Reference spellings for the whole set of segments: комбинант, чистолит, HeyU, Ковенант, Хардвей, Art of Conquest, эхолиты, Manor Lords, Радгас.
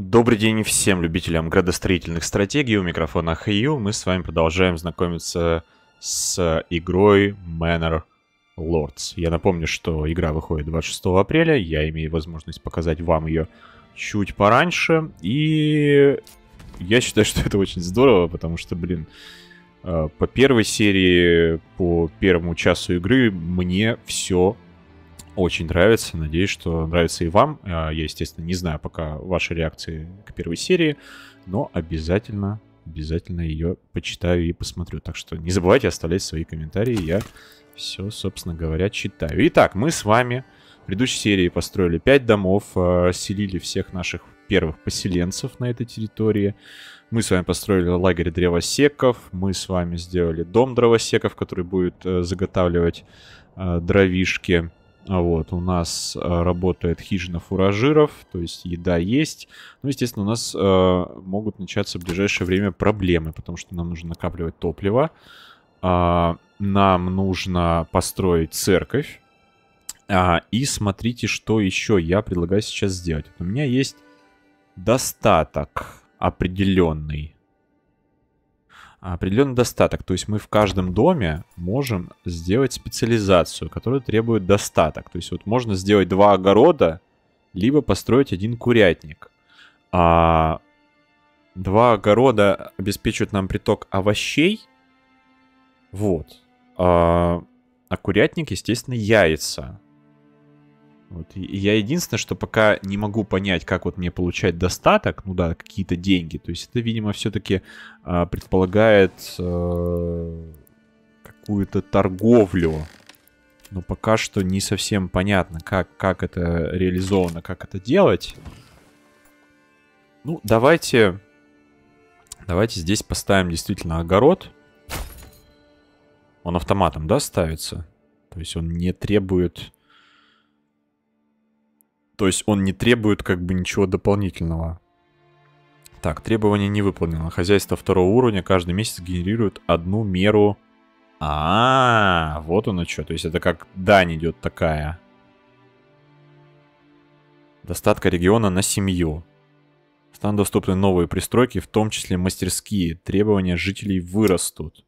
Добрый день всем любителям градостроительных стратегий. У микрофона HeyU. Мы с вами продолжаем знакомиться с игрой Manor Lords. Я напомню, что игра выходит 26 апреля. Я имею возможность показать вам ее чуть пораньше. И я считаю, что это очень здорово, потому что, блин, по первой серии, по первому часу игры мне все очень нравится, надеюсь, что нравится и вам. Я, естественно, не знаю пока ваши реакции к первой серии, но обязательно ее почитаю и посмотрю. Так что не забывайте оставлять свои комментарии, я все, собственно говоря, читаю. Итак, мы с вами в предыдущей серии построили 5 домов, расселили всех наших первых поселенцев на этой территории. Мы с вами построили лагерь древосеков, мы с вами сделали дом дровосеков, который будет заготавливать дровишки. Вот, у нас работает хижина фуражиров, то есть еда есть. Ну, естественно, у нас могут начаться в ближайшее время проблемы, потому что нам нужно накапливать топливо. Нам нужно построить церковь. И смотрите, что еще я предлагаю сейчас сделать. Вот у меня есть достаток определенный. Определенный достаток, то есть мы в каждом доме можем сделать специализацию, которая требует достаток. То есть вот можно сделать 2 огорода, либо построить 1 курятник. 2 огорода обеспечивают нам приток овощей. Вот. А курятник, естественно, яйца. Вот. И я единственное, что пока не могу понять, как вот мне получать достаток, ну да, какие-то деньги. То есть это, видимо, все-таки предполагает какую-то торговлю. Но пока что не совсем понятно, как это реализовано, как это делать. Ну, давайте здесь поставим действительно огород. Он автоматом, да, ставится? То есть он не требует... То есть он не требует как бы ничего дополнительного. Так, требование не выполнено. Хозяйство 2-го уровня каждый месяц генерирует 1 меру. Вот оно что. То есть это как дань идет такая. Достатка региона на семью. Станут доступны новые пристройки, в том числе мастерские. Требования жителей вырастут.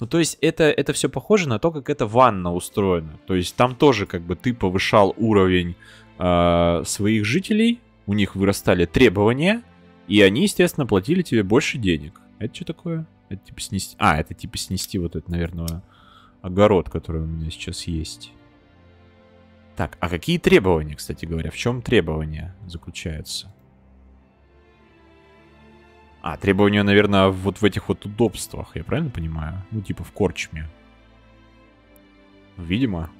Ну, то есть это все похоже на то, как эта ванна устроена. То есть там тоже как бы ты повышал уровень своих жителей, у них вырастали требования, и они, естественно, платили тебе больше денег. Это что такое? Это типа снести... это типа снести вот этот, наверное, огород, который у меня сейчас есть. Так, а какие требования, кстати говоря? В чем требования заключаются? Требования, наверное, вот в этих вот удобствах, я правильно понимаю? Ну, типа в корчме. Видимо.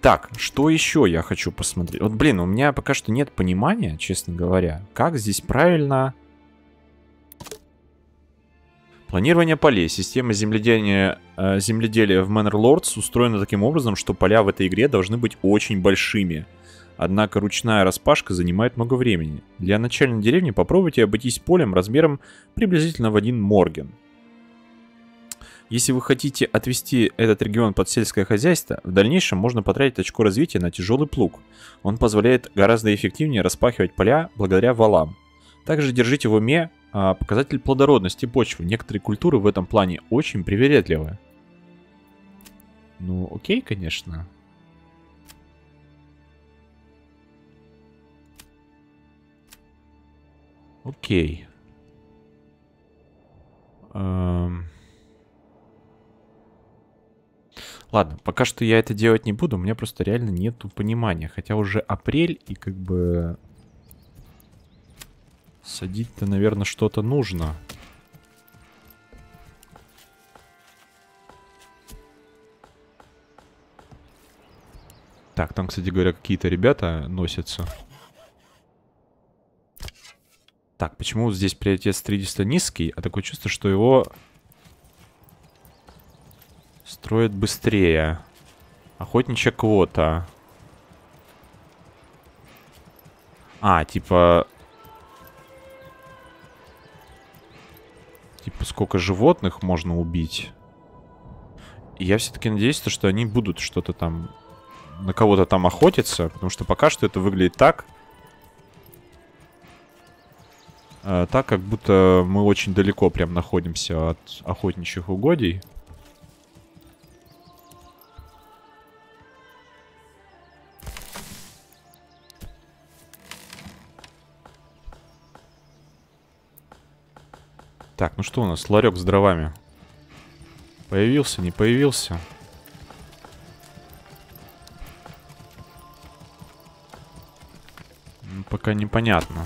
Так, что еще я хочу посмотреть? Вот, блин, у меня пока что нет понимания, честно говоря, как здесь правильно... Планирование полей. Система земледелия в Manor Lords устроена таким образом, что поля в этой игре должны быть очень большими. Однако ручная распашка занимает много времени. Для начальной деревни попробуйте обойтись полем размером приблизительно в 1 морген. Если вы хотите отвести этот регион под сельское хозяйство, в дальнейшем можно потратить очко развития на тяжелый плуг. Он позволяет гораздо эффективнее распахивать поля благодаря валам. Также держите в уме показатель плодородности почвы. Некоторые культуры в этом плане очень привередливы. Ну, окей, конечно. Окей. Ладно, пока что я это делать не буду, у меня просто реально нету понимания. Хотя уже апрель, и как бы садить-то, наверное, что-то нужно. Так, там, кстати говоря, какие-то ребята носятся. Так, почему здесь приоритет строительства низкий? А такое чувство, что его... строят быстрее. Охотничья квота. Типа сколько животных можно убить. И я все-таки надеюсь, что они будут что-то там... на кого-то там охотиться. Потому что пока что это выглядит так, так, как будто мы очень далеко прям находимся от охотничьих угодий. Так, ну что у нас? Ларек с дровами. Появился, не появился? Пока непонятно.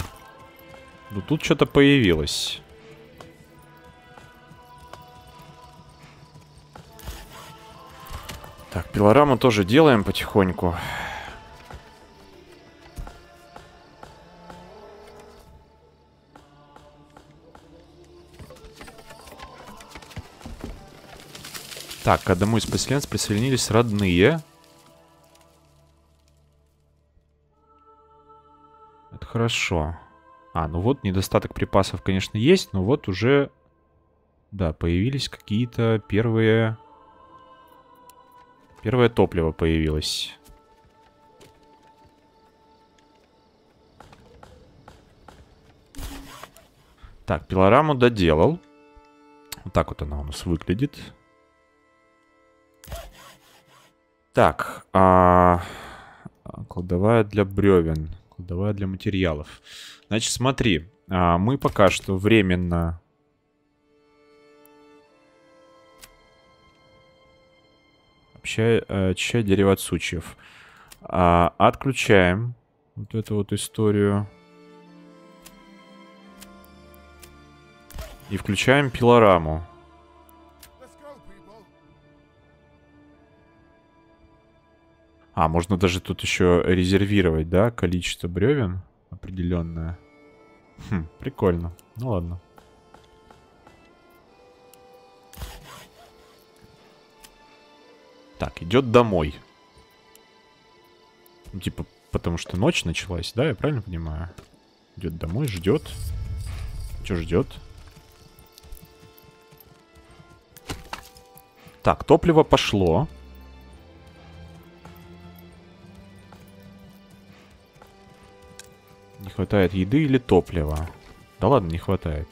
Ну тут что-то появилось. Так, пилораму тоже делаем потихоньку. Так, к одному из поселенцев присоединились родные. Это хорошо. А, ну вот недостаток припасов, конечно, есть, но вот уже, да, появились какие-то первые... Первое топливо появилось. Так, пилораму доделал. Вот так вот она у нас выглядит. Так, кладовая для бревен. Кладовая для материалов. Значит, смотри, мы пока что временно... Очищая дерево от сучьев. Отключаем вот эту вот историю. И включаем пилораму. А, можно даже тут еще резервировать, да, количество бревен определенное. Хм, прикольно. Ну ладно. Так, идет домой. Ну, типа, потому что ночь началась, да, я правильно понимаю? Идет домой, ждет. Че ждет? Так, топливо пошло. Хватает еды или топлива? Да ладно, не хватает.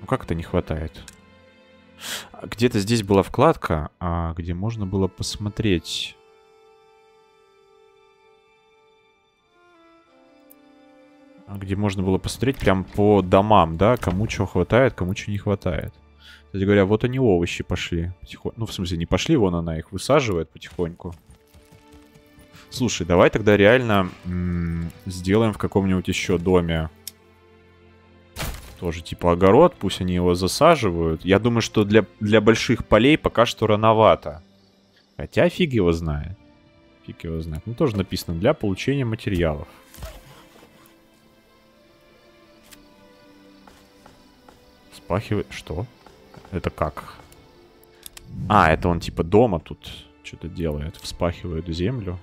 Ну как это не хватает? Где-то здесь была вкладка, где можно было посмотреть. Где можно было посмотреть прям по домам, да? Кому чего хватает, кому чего не хватает. Кстати говоря, вот они овощи пошли. Ну, в смысле, не пошли, вон она их высаживает потихоньку. Слушай, давай тогда реально сделаем в каком-нибудь еще доме. Тоже типа огород, пусть они его засаживают. Я думаю, что для больших полей пока что рановато. Хотя фиг его знает. Фиг его знает. Ну, тоже написано для получения материалов. Спахивает... Что? Это как? А, это он типа дома тут что-то делает. Вспахивает землю.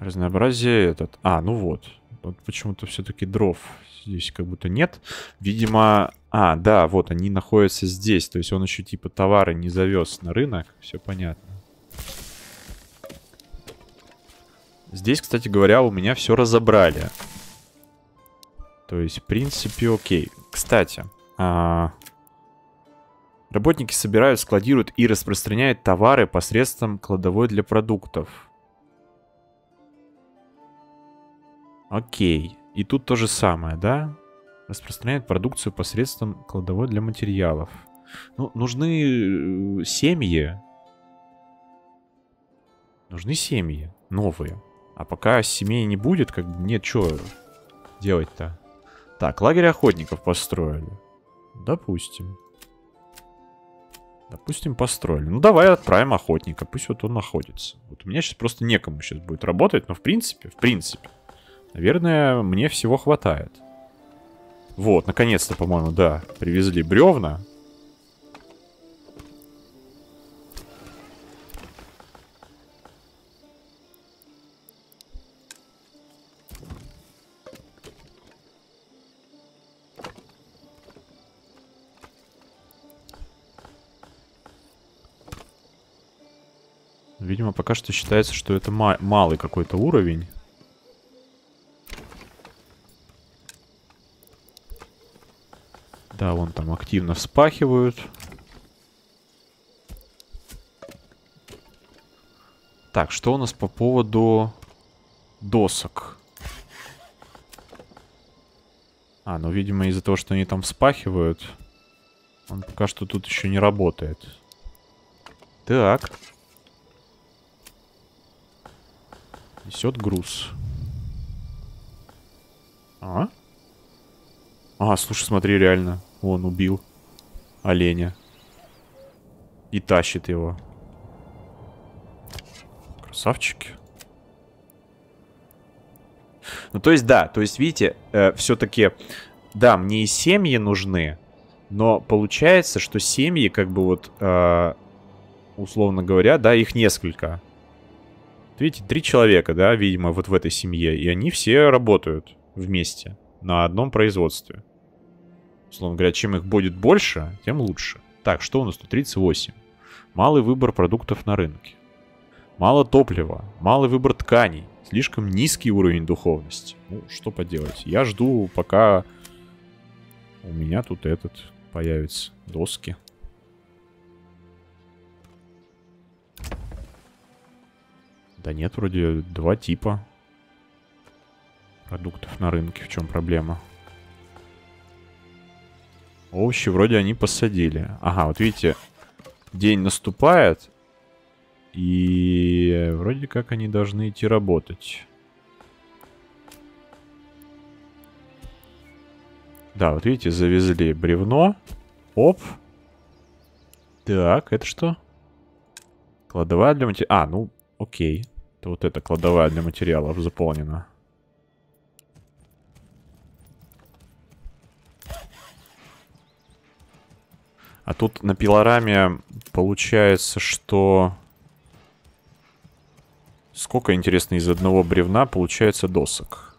Разнообразие этот... А, ну вот. Вот почему-то все-таки дров здесь как будто нет. Видимо... А, да, вот они находятся здесь. То есть он еще типа товары не завез на рынок. Все понятно. Здесь, кстати говоря, у меня все разобрали. То есть, в принципе, окей. Кстати, работники собирают, складируют и распространяют товары посредством кладовой для продуктов. Окей. И тут то же самое, да? Распространяют продукцию посредством кладовой для материалов. Ну, нужны семьи. Нужны семьи новые. А пока семей не будет, как бы нет, что делать-то. Так, лагерь охотников построили. Допустим. Допустим, построили. Ну, давай отправим охотника. Пусть вот он находится. Вот у меня сейчас просто некому сейчас будет работать, но в принципе, наверное, мне всего хватает. Вот, наконец-то, по-моему, да, привезли бревна. Видимо, пока что считается, что это малый какой-то уровень. Да, вон там активно вспахивают. Так, что у нас по поводу досок? А, ну, видимо, из-за того, что они там вспахивают, он пока что тут еще не работает. Так. Несет груз. А? А, слушай, смотри, реально. Он убил оленя. И тащит его. Красавчики. Ну, то есть, да. То есть, видите, все-таки... Да, мне и семьи нужны. Но получается, что семьи, как бы вот... условно говоря, да, их несколько. Видите, 3 человека, да, видимо, вот в этой семье. И они все работают вместе. На одном производстве. Условно говоря, чем их будет больше, тем лучше. Так, что у нас тут? 38. Малый выбор продуктов на рынке. Мало топлива. Малый выбор тканей. Слишком низкий уровень духовности. Ну, что поделать. Я жду, пока у меня тут этот появится. Доски. Да нет, вроде 2 типа продуктов на рынке. В чем проблема? Овощи вроде они посадили. Ага, вот видите, день наступает. И вроде как они должны идти работать. Да, вот видите, завезли бревно. Оп. Так, это что? Кладовая для материалов. А, ну, окей. Это вот эта кладовая для материалов заполнена. А тут на пилораме получается, что... Сколько, интересно, из одного бревна получается досок?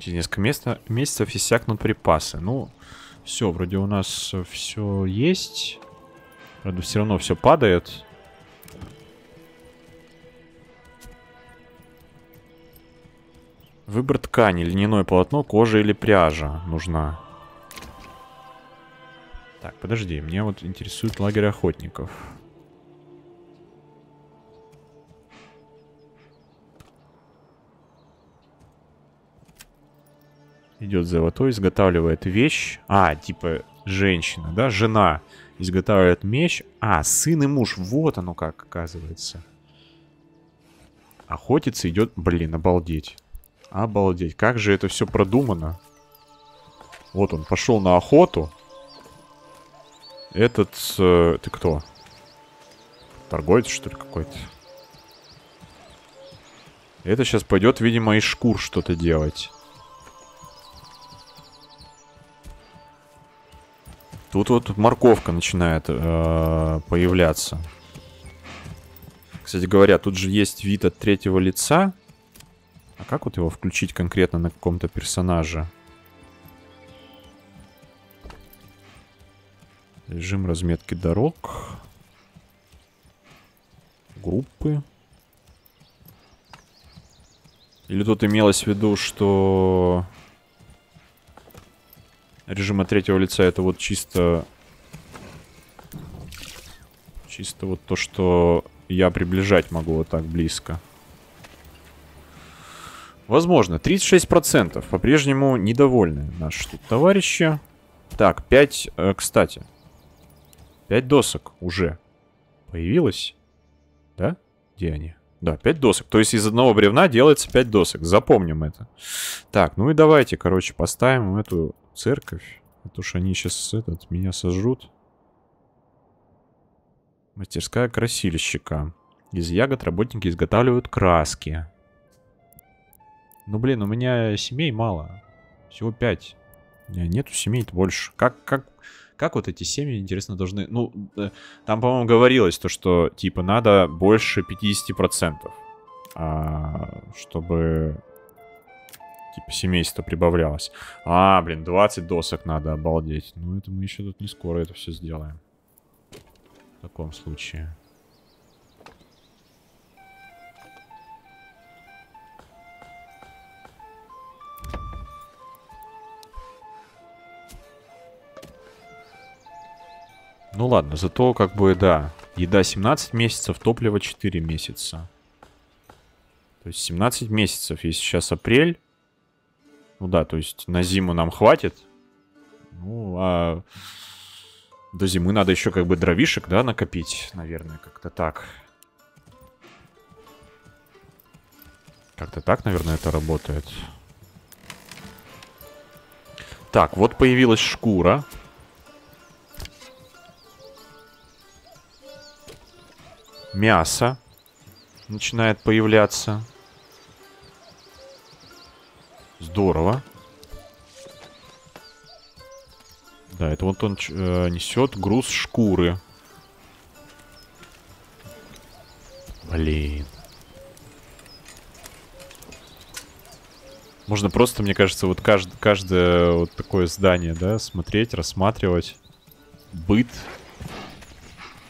Через несколько месяцев иссякнут припасы. Ну, все, вроде у нас все есть. Правда, все равно все падает. Выбор ткани. Льняное полотно, кожа или пряжа нужна. Так, подожди, меня вот интересует лагерь охотников. Идет золотой, изготавливает вещь. А, типа женщина, да? Жена изготавливает меч. А, сын и муж. Вот оно как, оказывается. Охотиться идет... Блин, обалдеть. Обалдеть. Как же это все продумано. Вот он пошел на охоту. Этот... ты кто? Торговец, что ли, какой-то? Это сейчас пойдет, видимо, из шкур что-то делать. Тут вот морковка начинает появляться. Кстати говоря, тут же есть вид от 3-го лица. А как вот его включить конкретно на каком-то персонаже? Режим разметки дорог. Группы. Или тут имелось в виду, что режим от 3-го лица это вот чисто... Чисто вот то, что я приближать могу вот так близко. Возможно, 36% по-прежнему недовольны наши тут товарищи. Так, 5, кстати... 5 досок уже появилось. Да? Где они? Да, 5 досок. То есть из одного бревна делается 5 досок. Запомним это. Так, ну и давайте, короче, поставим эту церковь. А то что они сейчас этот, меня сожрут. Мастерская красильщика. Из ягод работники изготавливают краски. Ну, блин, у меня семей мало. Всего 5. У меня нету семей-то больше. Как вот эти семьи, интересно, должны... Ну, там, по-моему, говорилось то, что, типа, надо больше 50%, чтобы типа семейство прибавлялось. А, блин, 20 досок надо, обалдеть. Ну, это мы еще тут не скоро это все сделаем. В таком случае. Ну ладно, зато как бы, да, еда 17 месяцев, топливо 4 месяца. То есть 17 месяцев, если сейчас апрель. Ну да, то есть на зиму нам хватит. Ну, а до зимы надо еще как бы дровишек, да, накопить, наверное, как-то так. Как-то так, наверное, это работает. Так, вот появилась шкура. Мясо начинает появляться. Здорово. Да, это вот он несет груз шкуры. Блин. Можно просто, мне кажется, вот каждое вот такое здание, да, смотреть, рассматривать. Быт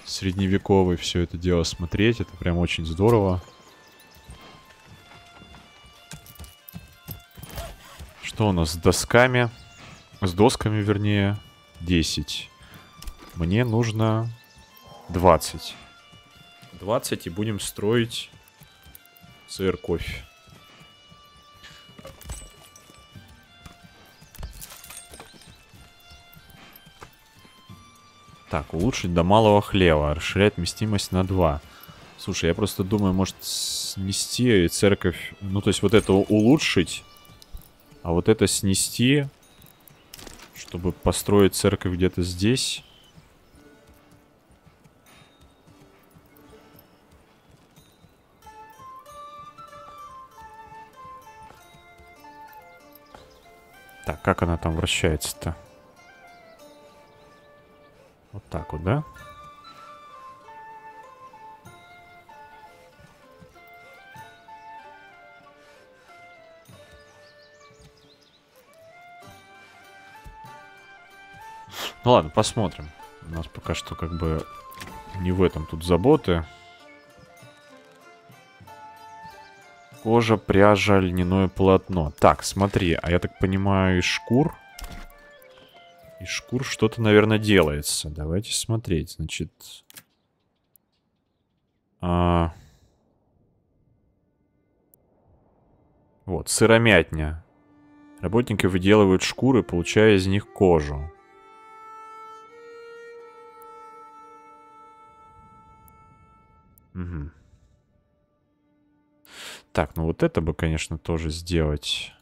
средневековый, все это дело смотреть. Это прям очень здорово. Что у нас с досками? С досками, вернее, 10. Мне нужно 20. 20, и будем строить церковь. Так, улучшить до малого хлева. Расширять вместимость на 2. Слушай, я просто думаю, может снести церковь. Ну, то есть вот это улучшить, а вот это снести, чтобы построить церковь где-то здесь. Так, как она там вращается-то? Вот так вот, да? Ну ладно, посмотрим. У нас пока что как бы не в этом тут заботы. Кожа, пряжа, льняное полотно. Так, смотри, а я так понимаю, из шкур... Из шкур что-то, наверное, делается. Давайте смотреть. Значит, вот, сыромятня. Работники выделывают шкуры, получая из них кожу. Угу. Так, ну вот это бы, конечно, тоже сделать.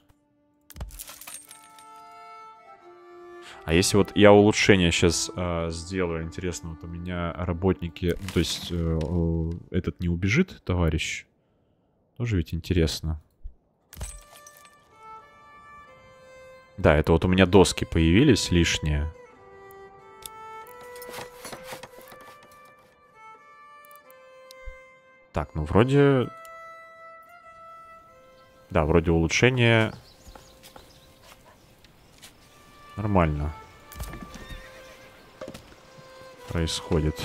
А если вот я улучшение сейчас сделаю, интересно, вот у меня работники... То есть этот не убежит, товарищ? Тоже ведь интересно. Да, это вот у меня доски появились лишние. Так, ну вроде... Да, вроде улучшение... Нормально происходит.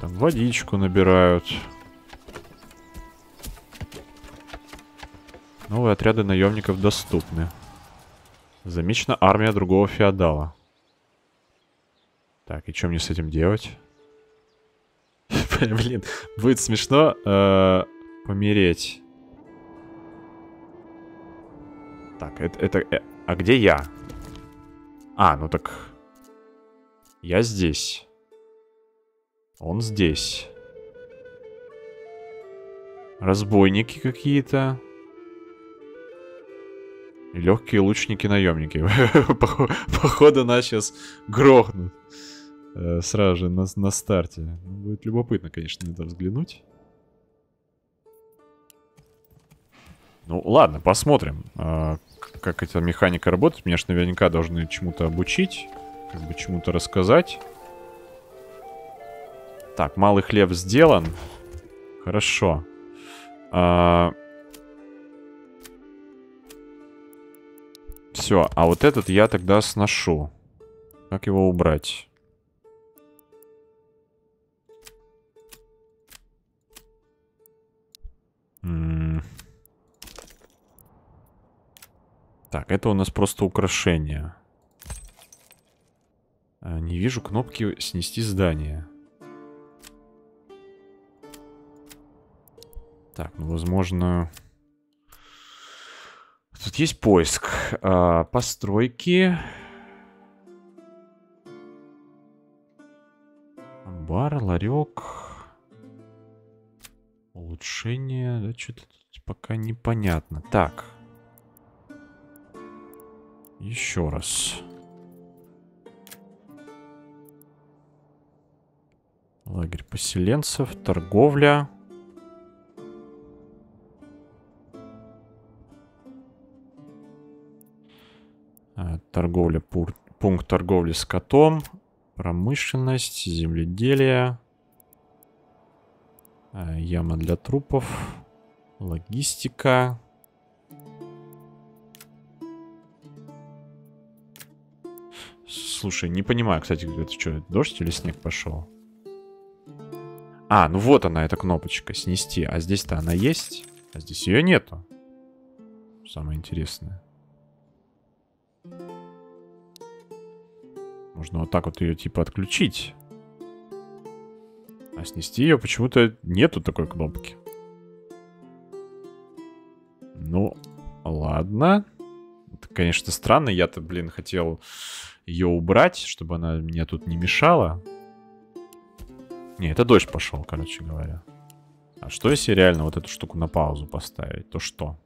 Там водичку набирают. Новые отряды наемников доступны. Замечена армия другого феодала. Так, и что мне с этим делать? Блин, будет смешно помереть. Так, а где я? А, ну так... Я здесь. Он здесь. Разбойники какие-то. Легкие лучники-наемники. Походу нас сейчас грохнут. Сразу же на старте. Будет любопытно, конечно, на это взглянуть. Ну ладно, посмотрим, как эта механика работает. Меня же наверняка должны чему-то обучить, как бы чему-то рассказать. Так, малый хлеб сделан. Хорошо. Все, а вот этот я тогда сношу. Как его убрать? Так, это у нас просто украшение. Не вижу кнопки «Снести здание». Так, ну, возможно... Тут есть поиск. Постройки. Бар, ларек. Улучшение. Да, что-то тут пока непонятно. Так. Еще раз. Лагерь поселенцев, торговля. Торговля, пункт торговли скотом, промышленность, земледелие, яма для трупов, логистика. Слушай, не понимаю, кстати, это что, дождь или снег пошел? А, ну вот она, эта кнопочка, снести. А здесь-то она есть, а здесь ее нету. Самое интересное. Можно вот так вот ее типа отключить. А снести ее почему-то нету такой кнопки. Ну, ладно. Это, конечно, странно. Я-то, блин, хотел ее убрать, чтобы она мне тут не мешала. Не, это дождь пошел, короче говоря. А что, если реально вот эту штуку на паузу поставить? То что?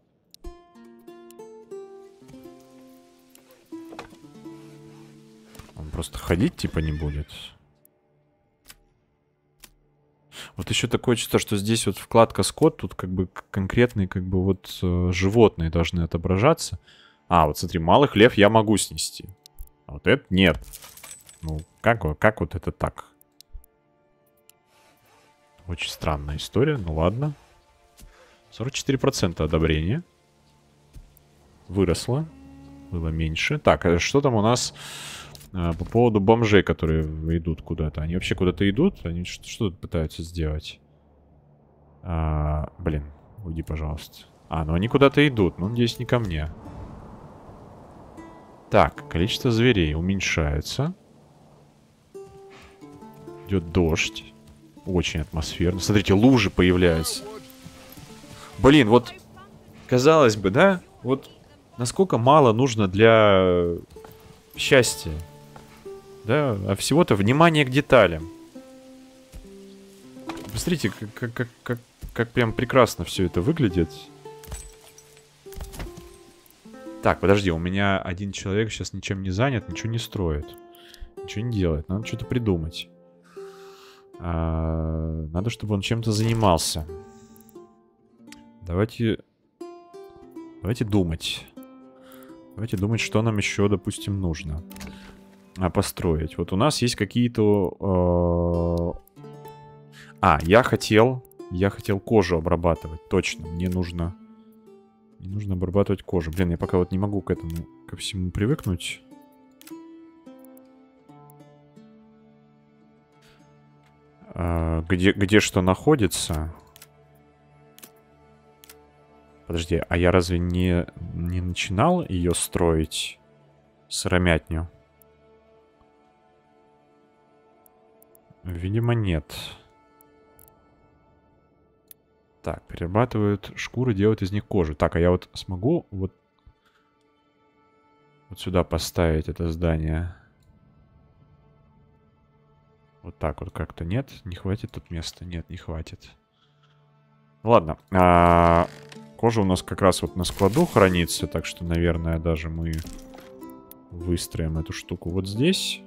Просто ходить типа не будет. Вот еще такое чувство, что здесь вот вкладка скот, тут как бы конкретные как бы вот животные должны отображаться. А, вот смотри, малых лев я могу снести. А вот это нет. Ну, как вот это так? Очень странная история, ну ладно. 44% одобрения. Выросло. Было меньше. Так, а что там у нас... По поводу бомжей, которые идут куда-то. Они вообще куда-то идут? Они что тут пытаются сделать? Блин, уйди, пожалуйста. А, ну они куда-то идут. Ну, здесь не ко мне. Так, количество зверей уменьшается. Идет дождь. Очень атмосферно. Смотрите, лужи появляются. Блин, вот... Казалось бы, да? Вот насколько мало нужно для счастья. Да, а всего-то внимание к деталям. Посмотрите, как прям прекрасно все это выглядит. Так, подожди, у меня один человек сейчас ничем не занят, ничего не строит. Ничего не делает, надо что-то придумать. Надо, чтобы он чем-то занимался. Давайте думать. Давайте думать, что нам еще, допустим, нужно. Построить. Вот у нас есть какие-то... Я хотел кожу обрабатывать. Точно, мне нужно... Мне нужно обрабатывать кожу. Блин, я пока вот не могу к этому, ко всему привыкнуть. Где что находится? Подожди, а я разве не начинал ее строить? Сыромятню? Видимо, нет. Так, перерабатывают шкуры, делают из них кожу. Так, а я вот смогу вот сюда поставить это здание? Вот так вот как-то. Нет, не хватит тут места. Нет, не хватит. Ладно. Кожа у нас как раз вот на складу хранится. Так что, наверное, даже мы выстроим эту штуку вот здесь.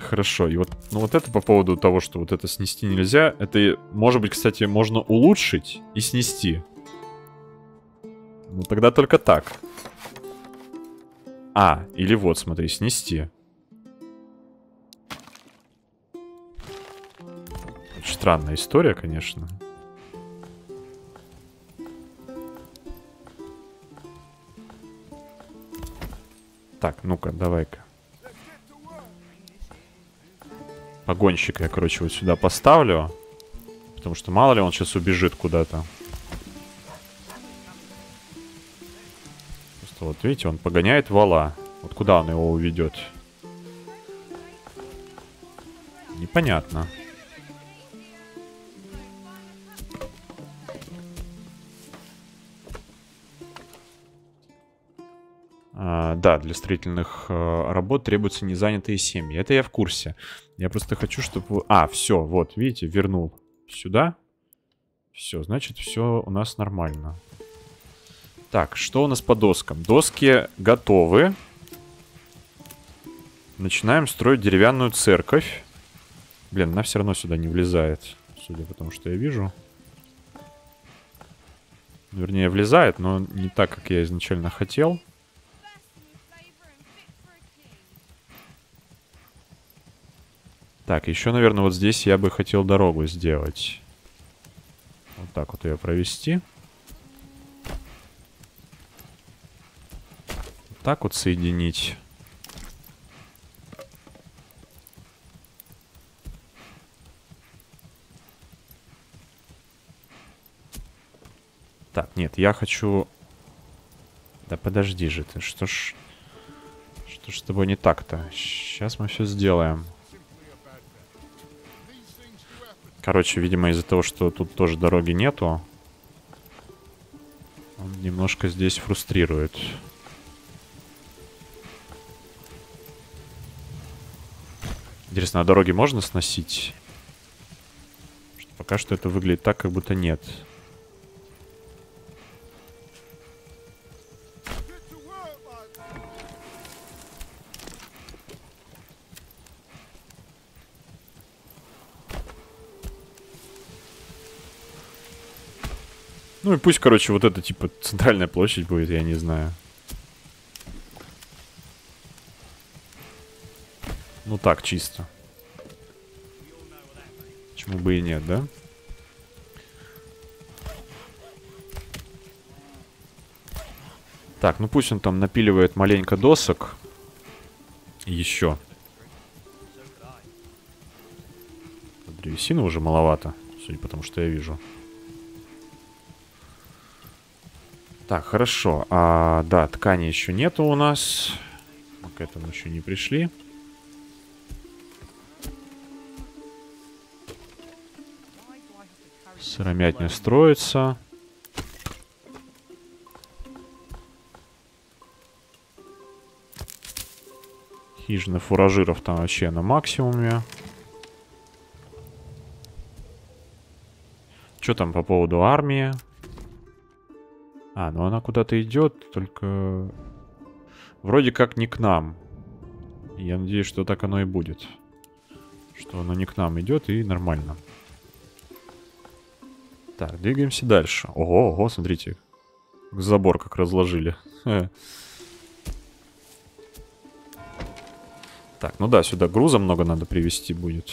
Хорошо, и вот, ну вот это по поводу того, что вот это снести нельзя. Это, может быть, кстати, можно улучшить и снести. Ну тогда только так. А, или вот, смотри, снести. странная история, конечно. Так, ну-ка, давай-ка. Погонщика я, короче, вот сюда поставлю. Потому что мало ли он сейчас убежит куда-то. Просто вот видите, он погоняет вала. Вот куда он его уведет? Непонятно. Да, для строительных работ требуются незанятые семьи. Это я в курсе. Я просто хочу, чтобы... А, все, вот, видите, вернул сюда. Все, значит, все у нас нормально. Так, что у нас по доскам? Доски готовы. Начинаем строить деревянную церковь. Блин, она все равно сюда не влезает, судя по тому, что я вижу. Вернее, влезает, но не так, как я изначально хотел. Так, еще, наверное, вот здесь я бы хотел дорогу сделать. Вот так вот ее провести. Вот так вот соединить. Так, нет, я хочу... Да подожди же ты, что ж с тобой не так-то? Сейчас мы все сделаем. Короче, видимо, из-за того, что тут тоже дороги нету, он немножко здесь фрустрирует. Интересно, а дороги можно сносить? Пока что это выглядит так, как будто нет. Ну и пусть, короче, вот это, типа, центральная площадь будет, я не знаю. Ну так, чисто. Почему бы и нет, да? Так, ну пусть он там напиливает маленько досок. Еще. Древесины уже маловато, судя по тому, что я вижу. Так, хорошо. Да, ткани еще нету у нас. Мы к этому еще не пришли. Сыромятня строится. Хижина фуражиров там вообще на максимуме. Что там по поводу армии? А, ну она куда-то идет, только вроде как не к нам. Я надеюсь, что так оно и будет. Что она не к нам идет, и нормально. Так, двигаемся дальше. Ого, ого, смотрите. Забор как разложили. Так, ну да, сюда груза много надо привезти будет.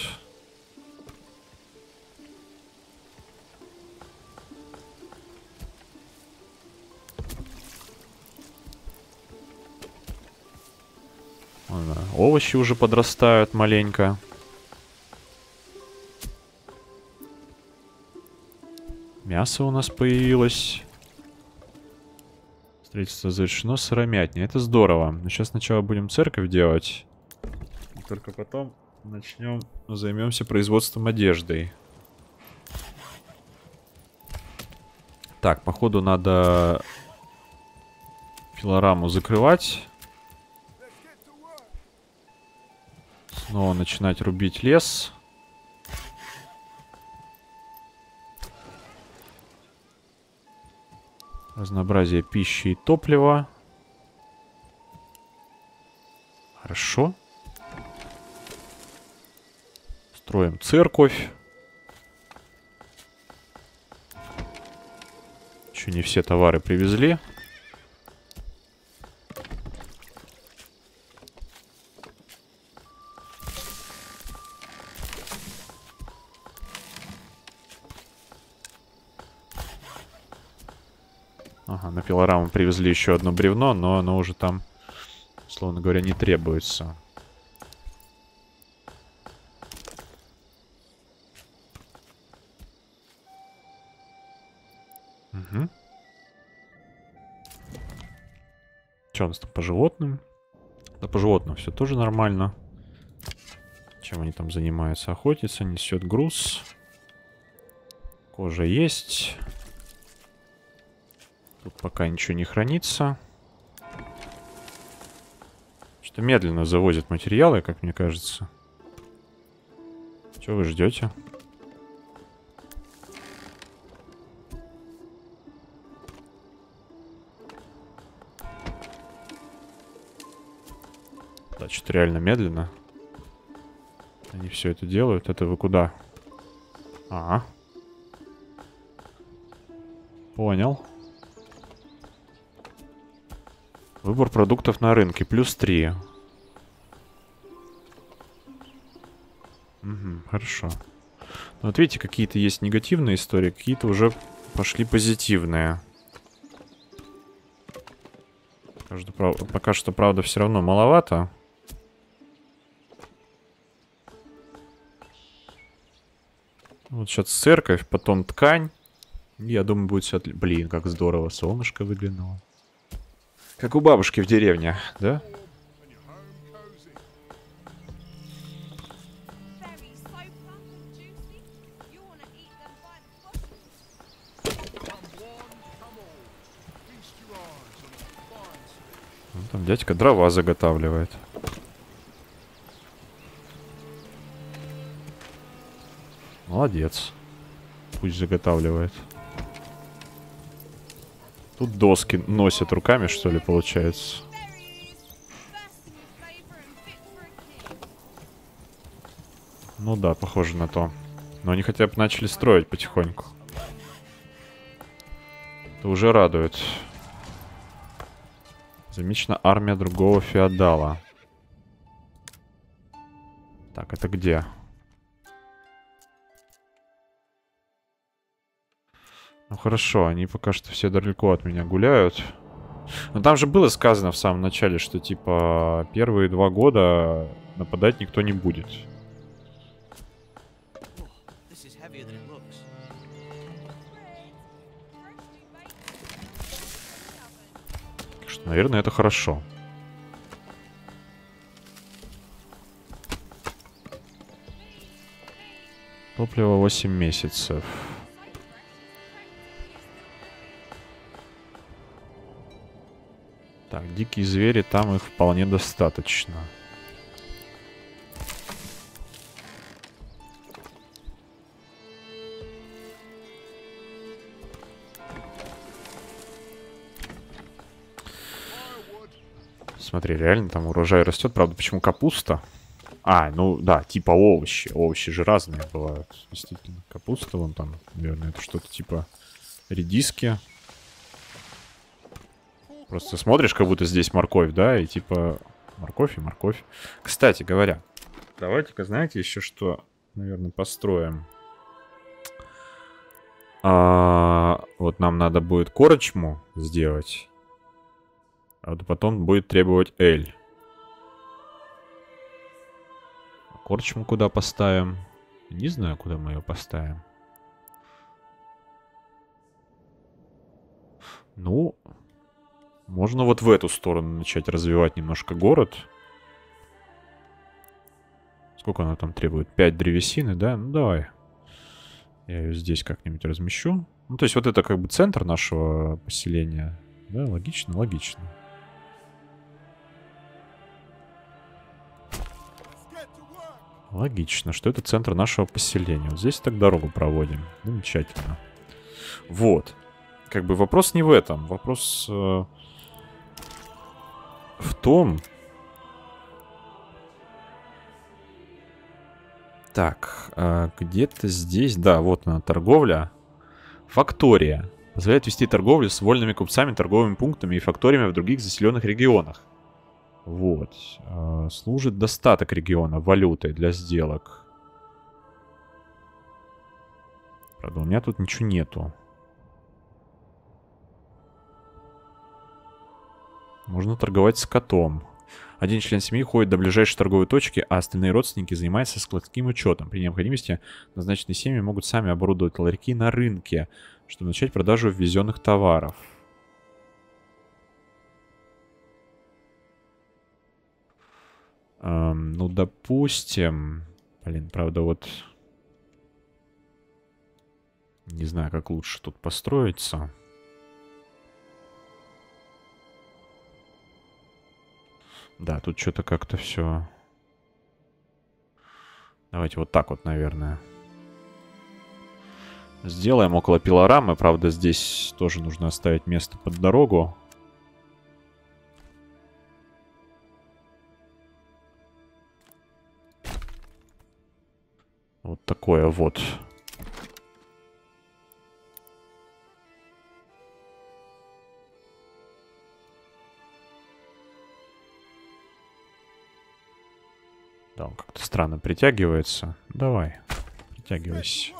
Овощи уже подрастают маленько. Мясо у нас появилось. Строительство завершено, сыромятня. Это здорово. Но сейчас сначала будем церковь делать. И только потом займемся производством одежды. Так, походу надо пилораму закрывать. Снова начинать рубить лес. Разнообразие пищи и топлива. Хорошо. Строим церковь. Еще не все товары привезли. Ага, на пилораму привезли еще одно бревно, но оно уже там, условно говоря, не требуется. Угу. Что у нас там по животным? Да, по животным все тоже нормально. Чем они там занимаются? Охотятся, несет груз. Кожа есть. Тут пока ничего не хранится. Что-то медленно завозят материалы, как мне кажется. Чего вы ждете? Да, что-то реально медленно. Они все это делают. Это вы куда? Ага. Понял. Выбор продуктов на рынке. +3. Угу, хорошо. Ну, вот видите, какие-то есть негативные истории, какие-то уже пошли позитивные. Пока что, правда, все равно маловато. Вот сейчас церковь, потом ткань. Я думаю, будет все... Блин, как здорово. Солнышко выглянуло. Как у бабушки в деревне, да? Ну, там дядька дрова заготавливает. Молодец. Пусть заготавливает. Тут доски носят руками, что ли, получается. Ну да, похоже на то. Но они хотя бы начали строить потихоньку. Это уже радует. Замечена армия другого феодала. Так, это где? Ну хорошо, они пока что все далеко от меня гуляют. Но там же было сказано в самом начале, что типа первые 2 года нападать никто не будет. Так что, наверное, это хорошо. Топливо 8 месяцев. Так, дикие звери, там их вполне достаточно. Смотри, реально там урожай растет. Правда, почему капуста? А, ну да, типа овощи. Овощи же разные бывают. Действительно, капуста вон там, наверное, это что-то типа редиски. Просто смотришь, как будто здесь морковь, да, и типа морковь и морковь. Кстати говоря, давайте-ка, знаете, еще что, наверное, построим. Вот нам надо будет корочму сделать. А вот потом будет требовать эль. А корочму куда поставим? Не знаю, куда мы ее поставим. Ну... Можно вот в эту сторону начать развивать немножко город. Сколько она там требует? 5 древесины, да? Ну, давай. Я ее здесь как-нибудь размещу. Ну, то есть вот это как бы центр нашего поселения. Да, логично, логично. Логично, что это центр нашего поселения. Вот здесь так дорогу проводим. Замечательно. Вот. Как бы вопрос не в этом. Вопрос... в том... Так, где-то здесь... Да, вот она, торговля. Фактория. Позволяет вести торговлю с вольными купцами, торговыми пунктами и факториями в других заселенных регионах. Вот. Служит достаток региона валютой для сделок. Правда, у меня тут ничего нету. Можно торговать с котом. Один член семьи ходит до ближайшей торговой точки, а остальные родственники занимаются складским учетом. При необходимости назначенные семьи могут сами оборудовать ларьки на рынке, чтобы начать продажу ввезенных товаров. Ну, допустим... Блин, правда, вот... Не знаю, как лучше тут построиться. Да, тут что-то как-то все... Давайте вот так вот, наверное. Сделаем около пилорамы. Правда, здесь тоже нужно оставить место под дорогу. Вот такое вот. Да, он как-то странно притягивается. Давай, притягивайся.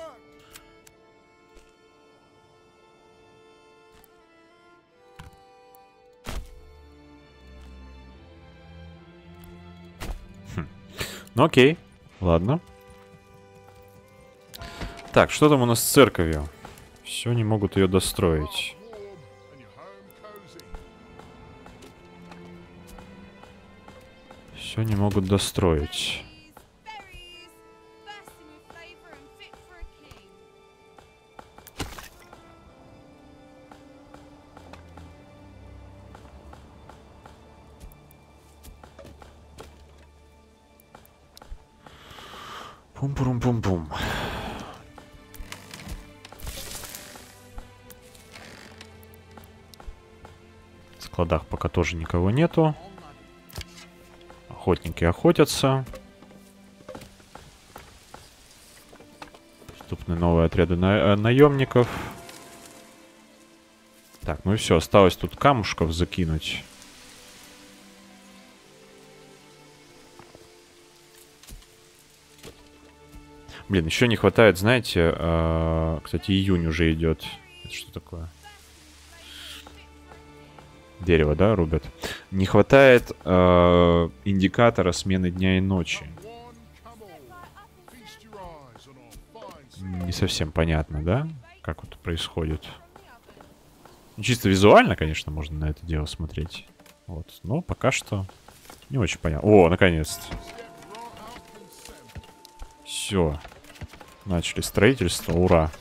Хм. Ну окей, ладно. Так, что там у нас с церковью? Все, не могут ее достроить. Не могут достроить. Пум-пум-пум-пум. В складах пока тоже никого нету. Охотники охотятся. Доступны новые отряды наемников. Так, ну и все. Осталось тут камушков закинуть. Блин, еще не хватает, знаете... кстати, июнь уже идет. Это что такое? Дерево, да, рубят. Не хватает индикатора смены дня и ночи. Не совсем понятно, да? Как это происходит. Ну, чисто визуально, конечно, можно на это дело смотреть. Вот. Но пока что не очень понятно. О, наконец-то. Все. Начали строительство. Ура.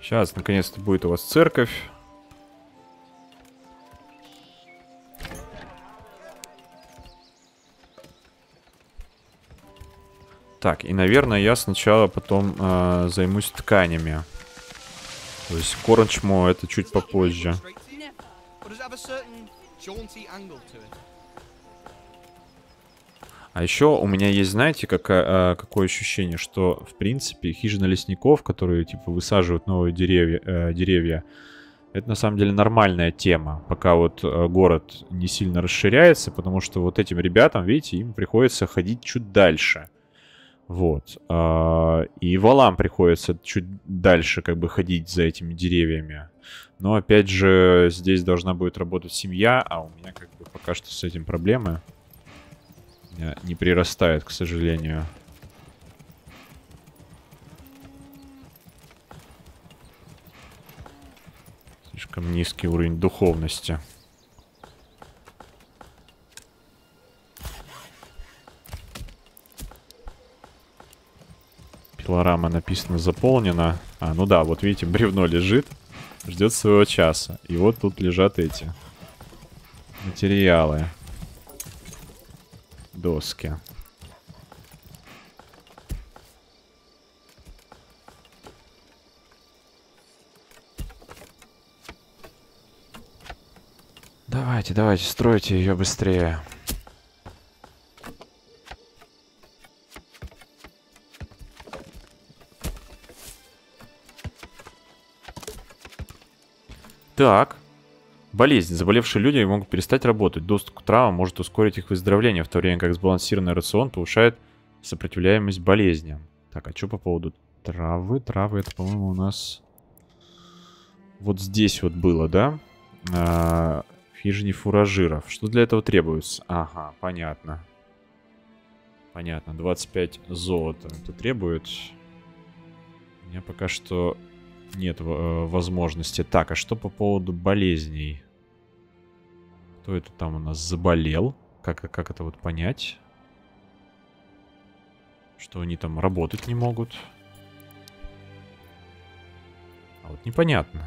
Сейчас, наконец-то, будет у вас церковь. Так, и, наверное, я сначала потом займусь тканями. То есть корочму это чуть попозже. А еще у меня есть, знаете, какое ощущение, что, в принципе, хижина лесников, которые, типа, высаживают новые деревья, это, на самом деле, нормальная тема, пока вот город не сильно расширяется, потому что вот этим ребятам, видите, им приходится ходить чуть дальше. Вот. И валам приходится чуть дальше, как бы, ходить за этими деревьями. Но, опять же, здесь должна будет работать семья, а у меня, как бы, пока что с этим проблемы. Не прирастает, к сожалению. Слишком низкий уровень духовности. Пилорама написано заполнена. А, ну да, вот видите, бревно лежит. Ждет своего часа. И вот тут лежат эти материалы. Доски. Давайте, давайте, стройте ее быстрее. Так. Болезнь. Заболевшие люди могут перестать работать. Доступ к травмам может ускорить их выздоровление, в то время как сбалансированный рацион повышает сопротивляемость болезням. Так, а что по поводу травы? Травы, это, по-моему, у нас вот здесь вот было, да? Хижине фуражиров. Что для этого требуется? Ага, понятно. Понятно, 25 золота. Это требует... У меня пока что... Нет возможности. Так, а что по поводу болезней? Кто это там у нас заболел? Как это вот понять? Что они там работать не могут? А вот непонятно.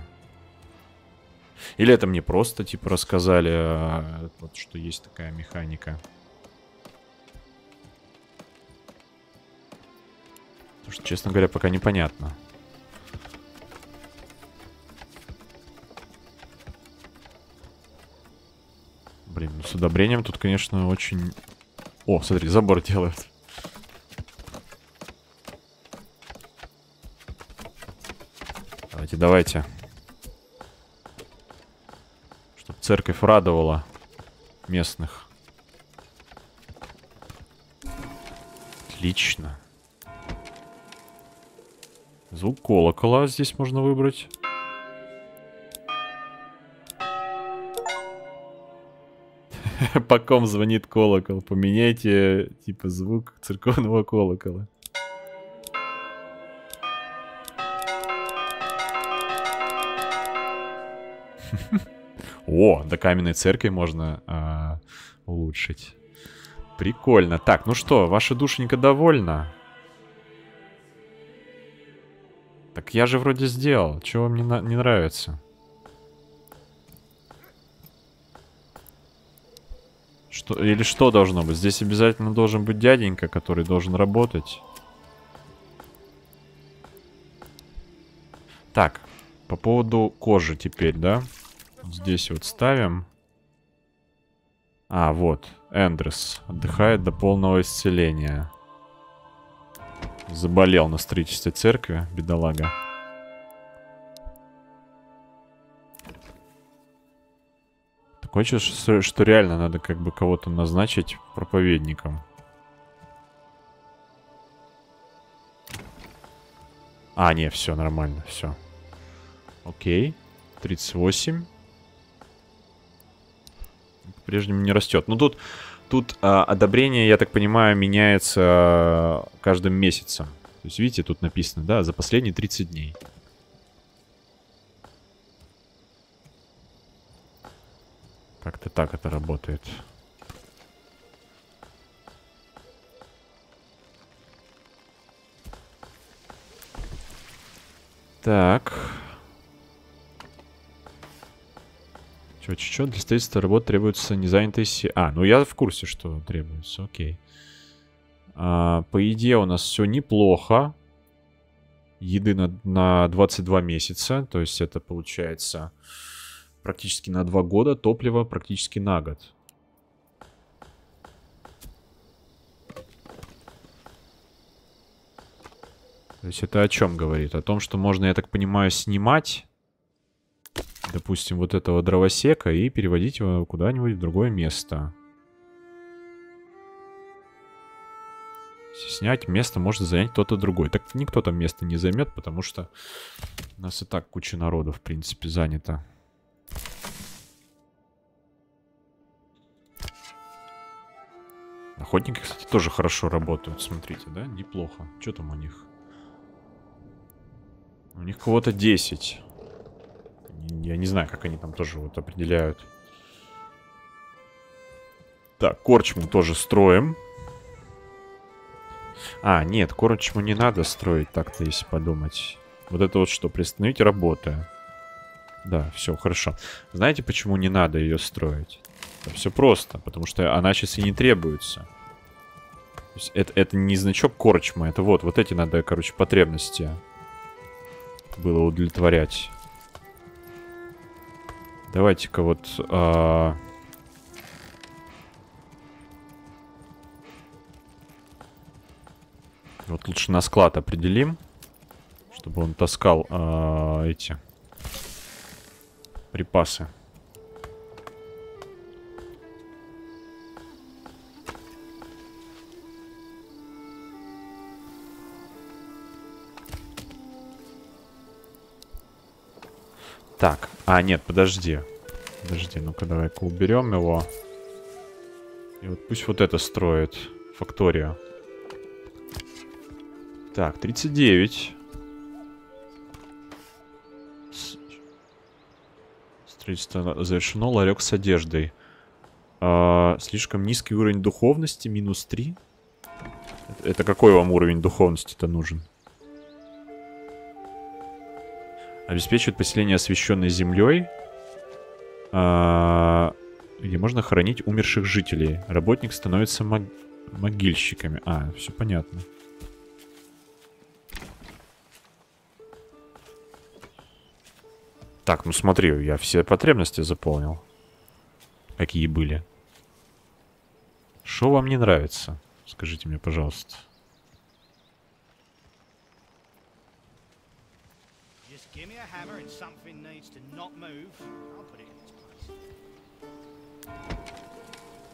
Или это мне просто, типа, рассказали, вот, что есть такая механика. Потому что, честно говоря, пока непонятно. Блин, ну с удобрением тут, конечно, очень... О, смотри, забор делают. Давайте, давайте. Чтоб церковь радовала местных. Отлично. Звук колокола здесь можно выбрать. По ком звонит колокол? Поменяйте, типа, звук церковного колокола. О, до каменной церкви можно улучшить. Прикольно. Так, ну что, ваша душенька довольна? Так я же вроде сделал. Чего вам не нравится? Что, или что должно быть? Здесь обязательно должен быть дяденька, который должен работать. Так, по поводу кожи теперь, да? Здесь вот ставим. А, вот. Эндрес отдыхает до полного исцеления. Заболел на строительстве церкви, бедолага. Такое чувство, что реально надо как бы кого-то назначить проповедником. А, не, все, нормально, все. Окей. 38. По-прежнему не растет. Ну тут одобрение, я так понимаю, меняется каждым месяцем. То есть, видите, тут написано, да, за последние 30 дней. Как-то так это работает. Так. Чё-чё-чё, для строительства работ требуется незанятые силы. А, ну я в курсе, что требуется, окей. По идее у нас все неплохо. Еды на 22 месяца, то есть это получается... Практически на 2 года, топливо практически на год. То есть это о чем говорит? О том, что можно, я так понимаю, снимать, допустим, вот этого дровосека и переводить его куда-нибудь в другое место. Снять место может занять кто-то другой. Так никто там место не займет, потому что у нас и так куча народу, в принципе, занято. Охотники, кстати, тоже хорошо работают. Смотрите, да? Неплохо. Что там у них? У них кого-то 10. Я не знаю, как они там тоже вот определяют. Так, корчму тоже строим. А, нет, корчму не надо строить, так-то если подумать. Вот это вот что? Приостановить работу. Да, все, хорошо. Знаете, почему не надо ее строить? Это все просто, потому что она сейчас и не требуется. То есть это не значок корчмы, это вот эти надо, короче, потребности было удовлетворять. Давайте-ка вот... Вот лучше на склад определим, чтобы он таскал эти... припасы. Так, а нет, подожди. Подожди, ну-ка давай-ка уберем его. И вот пусть вот это строит факторию. Так, 39. Строительство завершено, ларек с одеждой. Слишком низкий уровень духовности, минус 3. Это какой вам уровень духовности-то нужен? Обеспечивает поселение освященной землей, где можно хоронить умерших жителей. Работник становится могильщиками. А, все понятно. Так, ну смотри, я все потребности заполнил. Какие были. Что вам не нравится? Скажите мне, пожалуйста.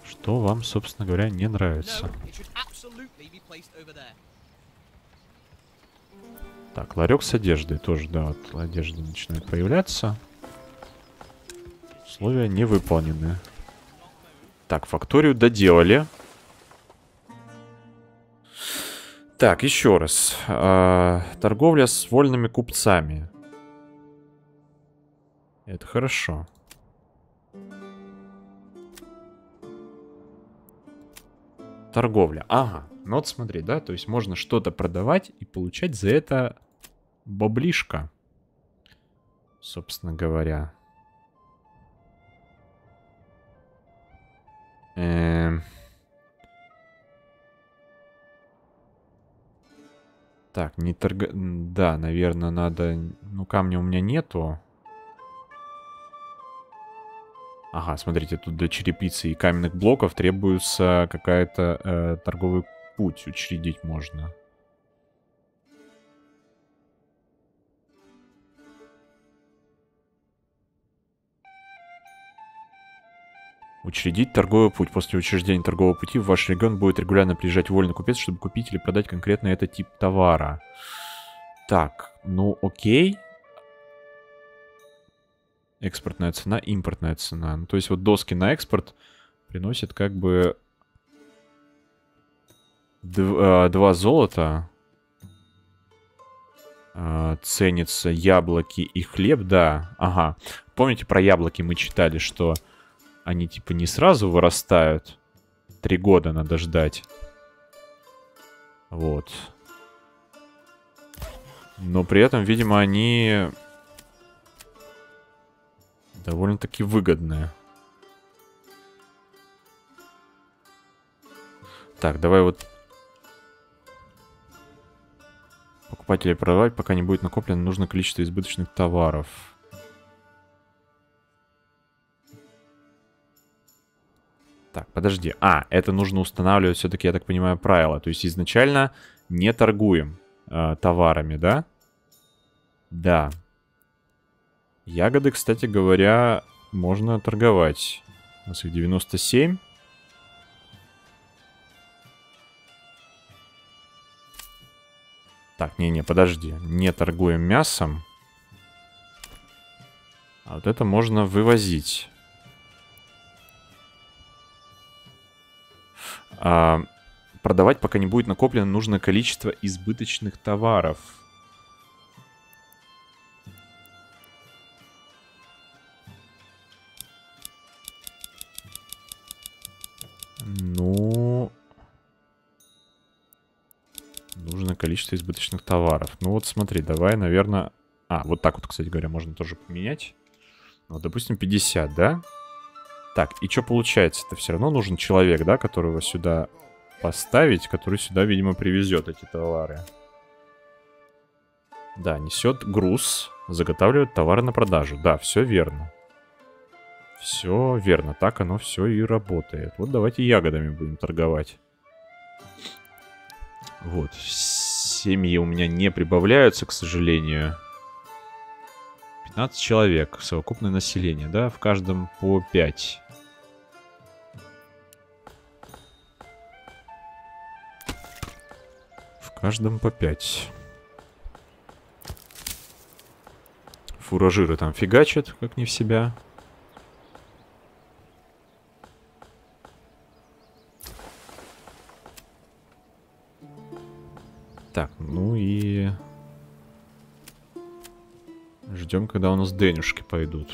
Что вам, собственно говоря, не нравится? Так, ларек с одеждой тоже, да, вот одежда начинает появляться. Условия не выполнены. Так, факторию доделали. Так, еще раз. Торговля с вольными купцами. Это хорошо. Торговля. Ага. Ну вот смотри, да? То есть можно что-то продавать и получать за это баблишко. Собственно говоря. Так, не торг... Да, наверное, надо... Ну, камня у меня нету. Ага, смотрите, тут до черепицы и каменных блоков требуется какая-то торговый путь учредить можно. Учредить торговый путь. После учреждения торгового пути в ваш регион будет регулярно приезжать вольный купец, чтобы купить или продать конкретно этот тип товара. Так, ну окей. Экспортная цена, импортная цена. Ну, то есть вот доски на экспорт приносят как бы 2 золота. Ценятся яблоки и хлеб, да. Ага. Помните, про яблоки мы читали, что... Они типа не сразу вырастают. 3 года надо ждать. Вот. Но при этом, видимо, они довольно-таки выгодные. Так, давай вот покупать или продавать, пока не будет накоплено нужное количество избыточных товаров. Так, подожди. А, это нужно устанавливать все-таки, я так понимаю, правила. То есть изначально не торгуем товарами, да? Да. Ягоды, кстати говоря, можно торговать. У нас их 97. Так, не-не, подожди. Не торгуем мясом. А вот это можно вывозить. Продавать, пока не будет накоплено нужное количество избыточных товаров. Ну... Нужное количество избыточных товаров. Ну вот смотри, давай, наверное... А, вот так вот, кстати говоря, можно тоже поменять. Ну, допустим, 50, да? Так, и что получается-то? Все равно нужен человек, да, которого сюда поставить, который сюда, видимо, привезет эти товары. Да, несет груз, заготавливает товары на продажу. Да, все верно. Все верно, так оно все и работает. Вот давайте ягодами будем торговать. Вот, семьи у меня не прибавляются, к сожалению. 15 человек, совокупное население, да, в каждом по 5. В каждом по 5. фуражиры там фигачат, как не в себя. Так, ну и... ждем, когда у нас денежки пойдут.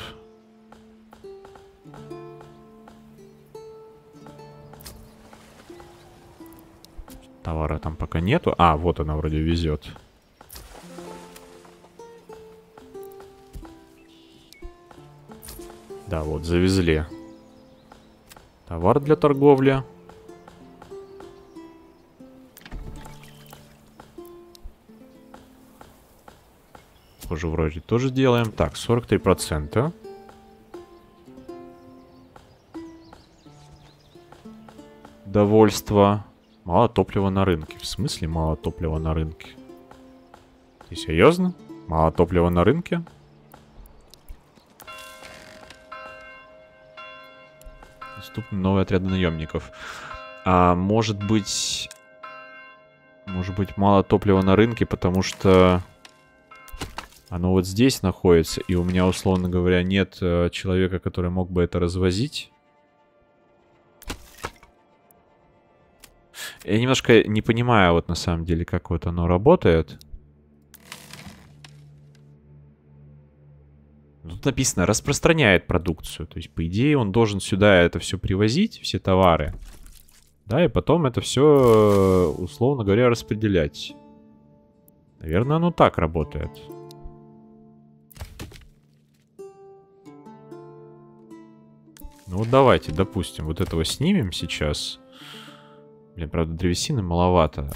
Товара там пока нету. А, вот она вроде везет. Да, вот, завезли. Товар для торговли. Тоже вроде тоже делаем. Так, 43%. Довольство. Мало топлива на рынке. В смысле мало топлива на рынке? Ты серьезно? Мало топлива на рынке? Доступны новые отряды наемников. А может быть... может быть, мало топлива на рынке, потому что... оно вот здесь находится, и у меня, условно говоря, нет человека, который мог бы это развозить. Я немножко не понимаю, вот на самом деле, как вот оно работает. Тут написано «распространяет продукцию». То есть, по идее, он должен сюда это все привозить, все товары. Да, и потом это все, условно говоря, распределять. Наверное, оно так работает. Ну вот давайте, допустим, вот этого снимем сейчас. Блин, правда, древесины маловато.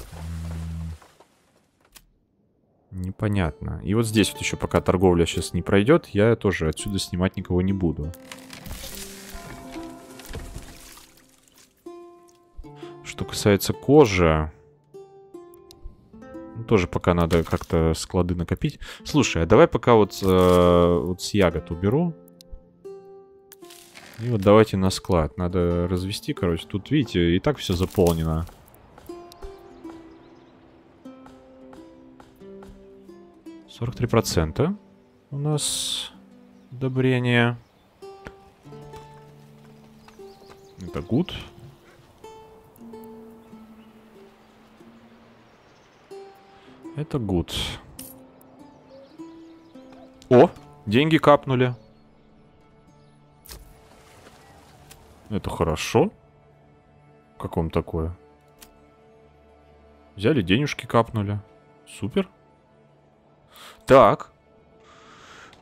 Непонятно. И вот здесь вот еще пока торговля сейчас не пройдет, я тоже отсюда снимать никого не буду. Что касается кожи... ну, тоже пока надо как-то склады накопить. Слушай, а давай пока вот, вот с ягод уберу. И вот давайте на склад. Надо развести, короче. Тут, видите, и так все заполнено. %43 у нас удобрение. Это good. Это good. О, деньги капнули. Это хорошо. Как вам такое? Взяли, денежки капнули. Супер. Так.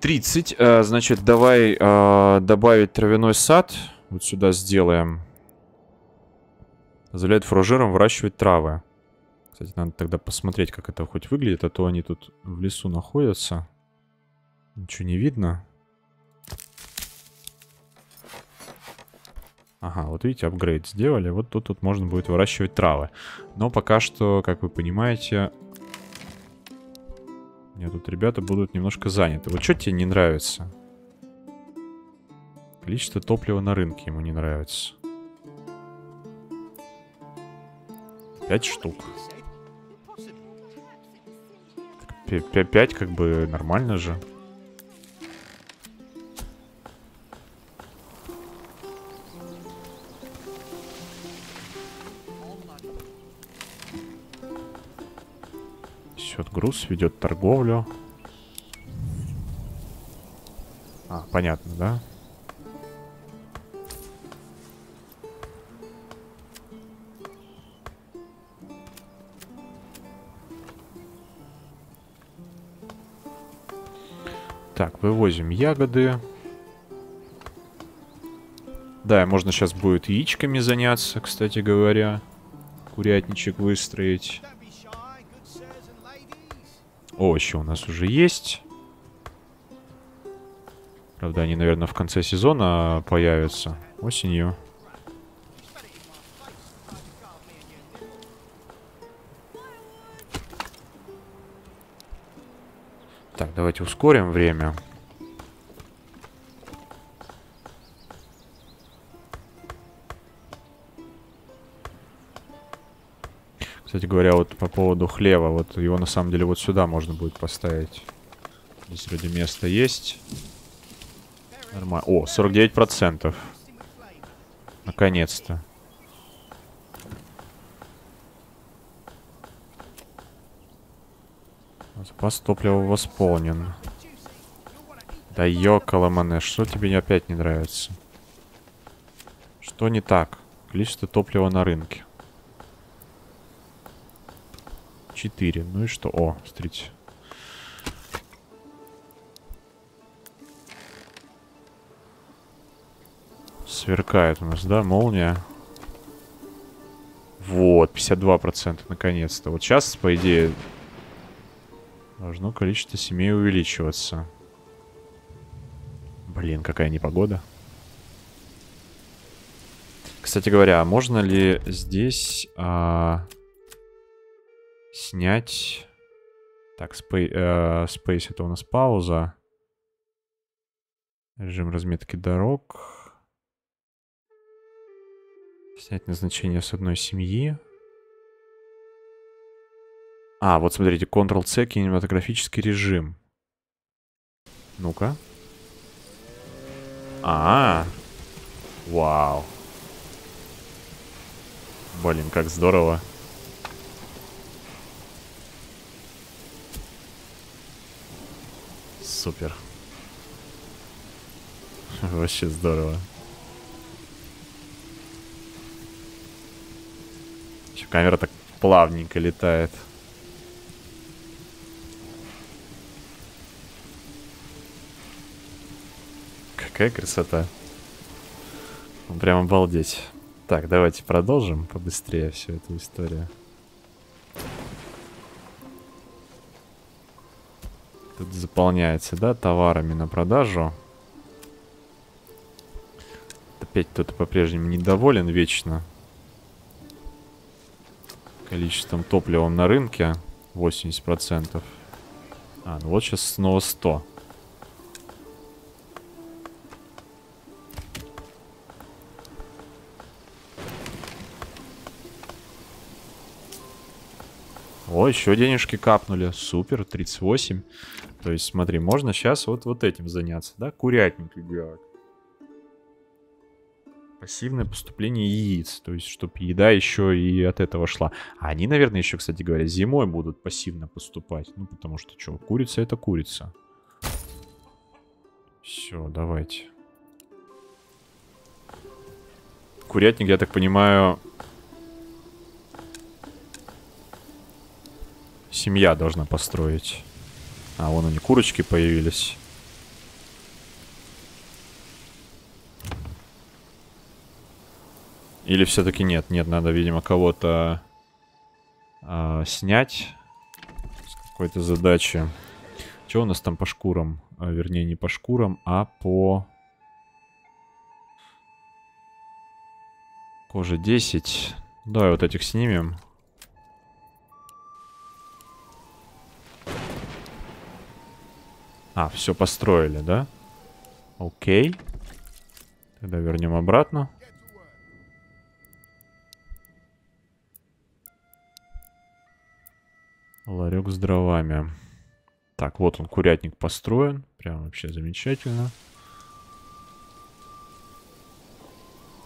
30. Значит, давай добавить травяной сад. Вот сюда сделаем. Позволяет фуражерам выращивать травы. Кстати, надо тогда посмотреть, как это хоть выглядит. А то они тут в лесу находятся. Ничего не видно. Ага, вот видите, апгрейд сделали. Вот тут вот можно будет выращивать травы. Но пока что, как вы понимаете, у меня тут ребята будут немножко заняты. Вот что тебе не нравится? Количество топлива на рынке ему не нравится. 5 штук. 5 как бы нормально же. Груз, ведет торговлю. А, понятно, да? Так, вывозим ягоды. Да, можно сейчас будет яичками заняться, кстати говоря. Курятничек выстроить. Овощи у нас уже есть. Правда, они, наверное, в конце сезона появятся. Осенью. Так, давайте ускорим время. Кстати говоря, вот по поводу хлева, вот его на самом деле вот сюда можно будет поставить. Здесь вроде место есть. Нормально. О, 49%. Наконец-то. Запас топлива восполнен. Да ёкало, мане, что тебе опять не нравится? Что не так? Количество топлива на рынке. 4. Ну и что? О, смотрите. Сверкает у нас, да, молния. Вот, 52% наконец-то. Вот сейчас, по идее, должно количество семей увеличиваться. Блин, какая непогода. Кстати говоря, можно ли здесь снять... Так, спейс это у нас пауза. Режим разметки дорог. Снять назначение с одной семьи. А, вот смотрите, Ctrl-C, кинематографический режим. Ну-ка. Вау. Блин, как здорово. Супер. Вообще здорово. Еще камера так плавненько летает. Какая красота. Прям обалдеть. Так, давайте продолжим побыстрее всю эту историю. Тут заполняется, да, товарами на продажу. Опять кто-то по-прежнему недоволен вечно. Количеством топлива на рынке 80%. А, ну вот сейчас снова 100. О, еще денежки капнули. Супер, 38. То есть, смотри, можно сейчас вот этим заняться, да? Курятник делать. Пассивное поступление яиц. То есть, чтобы еда еще и от этого шла. А они, наверное, еще, кстати говоря, зимой будут пассивно поступать. Ну, потому что, что, курица — это курица. Все, давайте. Курятник, я так понимаю... Семья должна построить. А, вон они, курочки появились. Или все-таки нет? Нет, надо, видимо, кого-то снять с какой-то задачи. Что у нас там по шкурам? Вернее, не по шкурам, а по... Кожа 10. Давай вот этих снимем. А, все построили, да? Окей. Тогда вернем обратно. Ларек с дровами. Так, вот он, курятник построен. Прям вообще замечательно.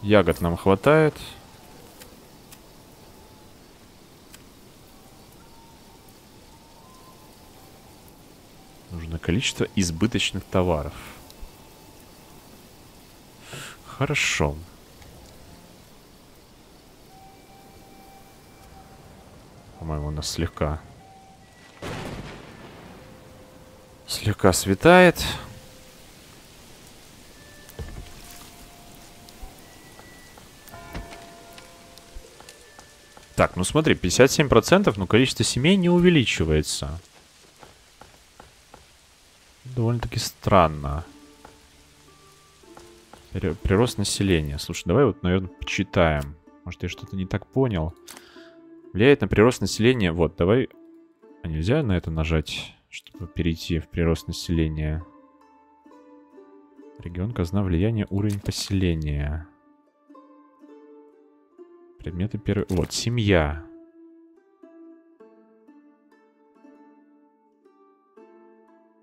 Ягод нам хватает. Нужно количество избыточных товаров. Хорошо. По-моему, у нас слегка светает. Так, ну смотри, 57%, но количество семей не увеличивается. Довольно-таки странно. Прирост населения. Слушай, давай вот, наверное, почитаем. Может, я что-то не так понял. Влияет на прирост населения. Вот, давай... А нельзя на это нажать, чтобы перейти в прирост населения? Регион, казна, влияние, уровень поселения. Предметы первые... Вот, семья.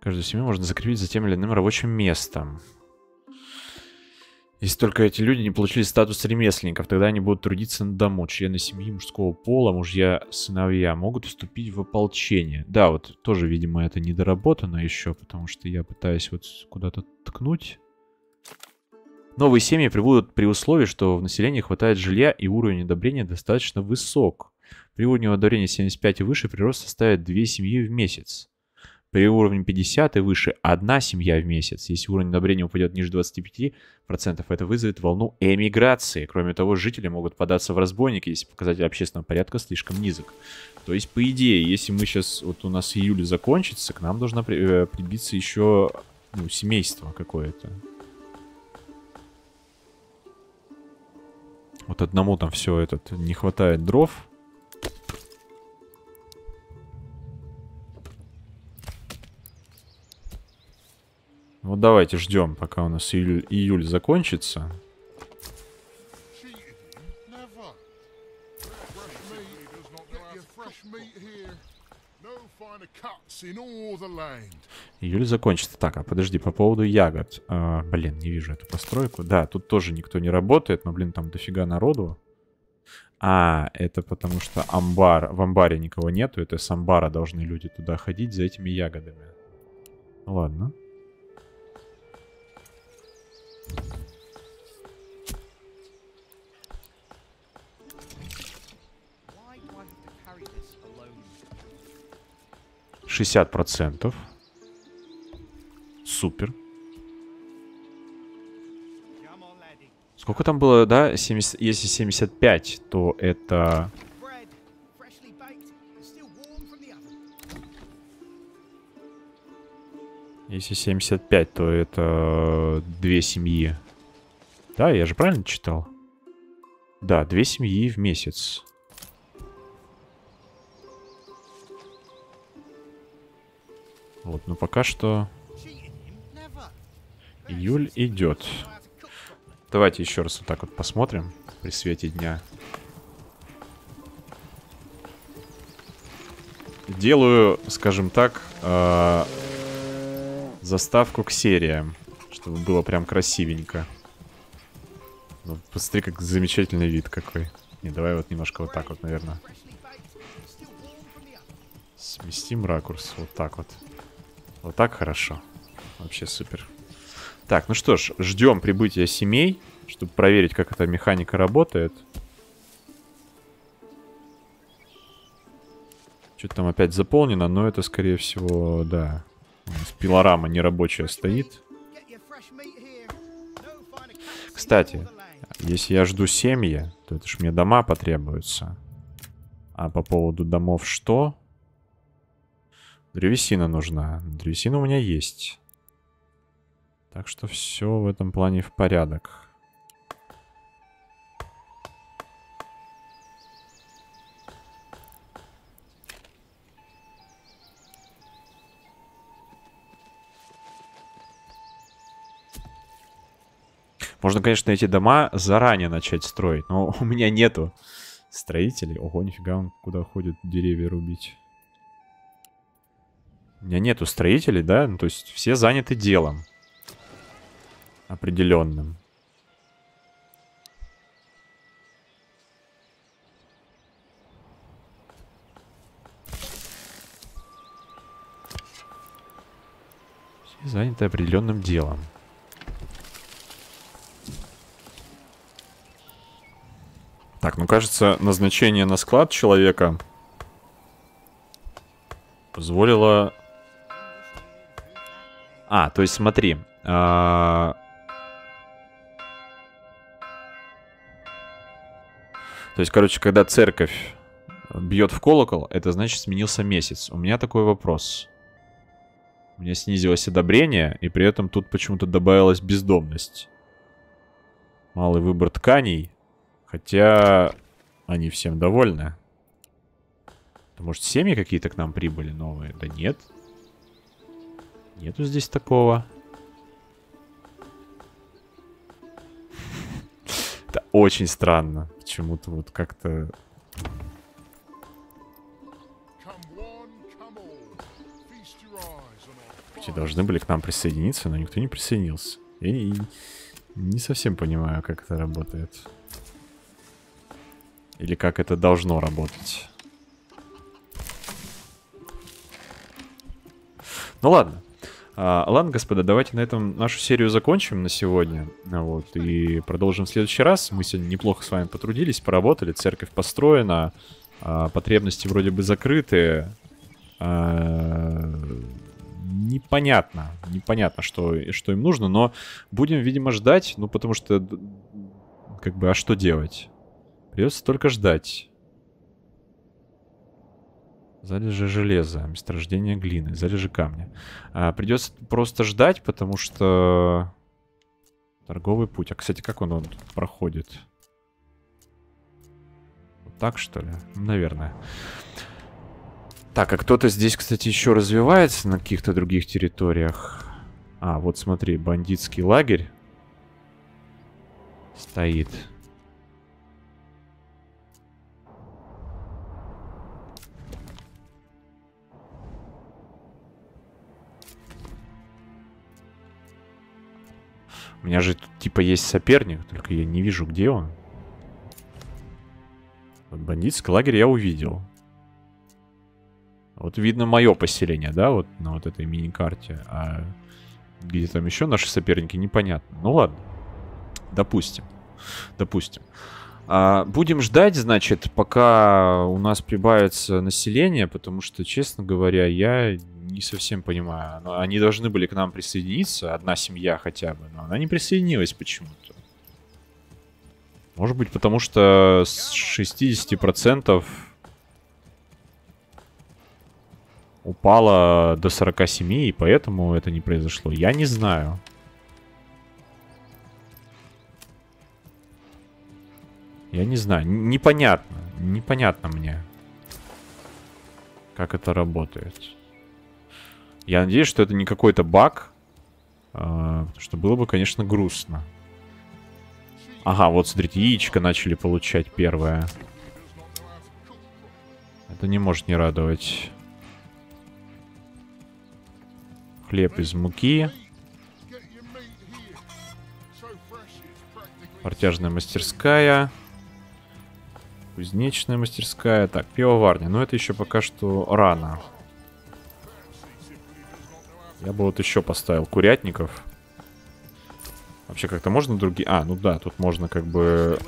Каждую семью можно закрепить за тем или иным рабочим местом. Если только эти люди не получили статус ремесленников, тогда они будут трудиться на дому. Члены семьи мужского пола, мужья-сыновья могут вступить в ополчение. Да, вот тоже, видимо, это недоработано еще, потому что я пытаюсь вот куда-то ткнуть. Новые семьи прибудут при условии, что в населении хватает жилья и уровень удобрения достаточно высок. При уровне удобрения 75 и выше прирост составит 2 семьи в месяц. При уровне 50 и выше 1 семья в месяц. Если уровень одобрения упадет ниже 25%, это вызовет волну эмиграции. Кроме того, жители могут податься в разбойники, если показатель общественного порядка слишком низок. То есть, по идее, если мы сейчас... Вот у нас июль закончится, к нам должно прибиться еще семейство какое-то. Вот одному там все этот... Не хватает дров. Вот давайте ждем, пока у нас июль закончится. Июль закончится. Так, а подожди, по поводу ягод. Блин, не вижу эту постройку. Да, тут тоже никто не работает, но, блин, там дофига народу. А, это потому что амбар. В амбаре никого нету, это с амбара должны люди туда ходить за этими ягодами. Ладно. %. Супер. Сколько там было, да? 70, если 75, то это... Если 75, то это 2 семьи. Да, я же правильно читал? Да, 2 семьи в месяц. Вот, ну пока что июль идет. Давайте еще раз вот так вот посмотрим при свете дня. Делаю, скажем так, заставку к сериям, чтобы было прям красивенько. Вот, посмотри, как замечательный вид какой. Не, давай вот немножко вот так вот, наверное. Сместим ракурс вот так вот. Вот так хорошо. Вообще супер. Так, ну что ж, ждем прибытия семей, чтобы проверить, как эта механика работает. Что-то там опять заполнено, но это, скорее всего, да. У нас пилорама нерабочая стоит. Кстати, если я жду семьи, то это ж мне дома потребуются. А по поводу домов что? Древесина нужна. Древесина у меня есть. Так что все в этом плане в порядок. Можно, конечно, эти дома заранее начать строить, но у меня нету строителей. Ого, нифига он куда ходит деревья рубить. У меня нету строителей, да? Ну, то есть все заняты делом определенным. Все заняты определенным делом. Так, ну кажется, назначение на склад человека позволило... А, то есть смотри. То есть, короче, когда церковь бьет в колокол, это значит сменился месяц. У меня такой вопрос. У меня снизилось одобрение, и при этом тут почему-то добавилась бездомность. Малый выбор тканей, хотя они всем довольны. Может, семьи какие-то к нам прибыли новые? Да нет. Нету здесь такого. Это очень странно. Почему-то вот как-то... Те должны были к нам присоединиться, но никто не присоединился. Я не совсем понимаю, как это работает. Или как это должно работать. Ну ладно. Ладно, господа, давайте на этом нашу серию закончим на сегодня. Вот, и продолжим в следующий раз. Мы сегодня неплохо с вами потрудились, поработали. Церковь построена. Потребности вроде бы закрыты. Непонятно, что им нужно, но будем, видимо, ждать. Ну, потому что, как бы, а что делать? Придется только ждать. Залежи железа, месторождение глины, залежи камня. Придется просто ждать, потому что торговый путь. А, кстати, как он тут проходит? Вот так, что ли? Наверное. Так, а кто-то здесь, кстати, еще развивается на каких-то других территориях. А, вот смотри, бандитский лагерь стоит. У меня же тут типа есть соперник, только я не вижу, где он. Вот бандитский лагерь я увидел. Вот видно мое поселение, да, вот на вот этой мини-карте. А где там еще наши соперники, непонятно. Ну ладно, допустим. Будем ждать, значит, пока у нас прибавится население, потому что, честно говоря, я не совсем понимаю. Они должны были к нам присоединиться, одна семья хотя бы, но она не присоединилась почему-то. Может быть, потому что с 60% упало до 47, и поэтому это не произошло. Я не знаю. Непонятно. Непонятно мне, как это работает. Я надеюсь, что это не какой-то баг. Потому что было бы, конечно, грустно. Ага, вот, смотрите, яичко начали получать первое. Это не может не радовать. Хлеб из муки. Портяжная мастерская. Кузнечная мастерская. Так, пивоварня. Но это еще пока что рано. Я бы вот еще поставил курятников. Вообще как-то можно другие... А, ну да, тут можно как бы...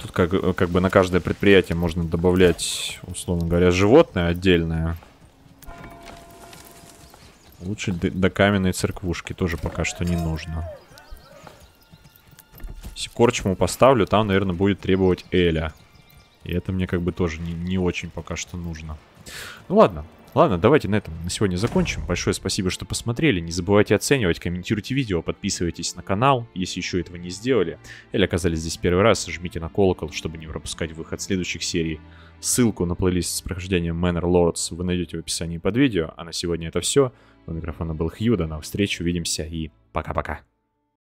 Тут как бы на каждое предприятие можно добавлять, условно говоря, животное отдельное. Лучше до каменной церквушки тоже пока что не нужно. Если корчму поставлю, там, наверное, будет требовать эля. И это мне как бы тоже не очень пока что нужно. Ну ладно. Ладно, давайте на этом на сегодня закончим. Большое спасибо, что посмотрели. Не забывайте оценивать, комментируйте видео, подписывайтесь на канал, если еще этого не сделали. Или оказались здесь первый раз, жмите на колокол, чтобы не пропускать выход следующих серий. Ссылку на плейлист с прохождением Manor Lords вы найдете в описании под видео. А на сегодня это все. У микрофона был HeyU, до новых встреч, увидимся и пока-пока.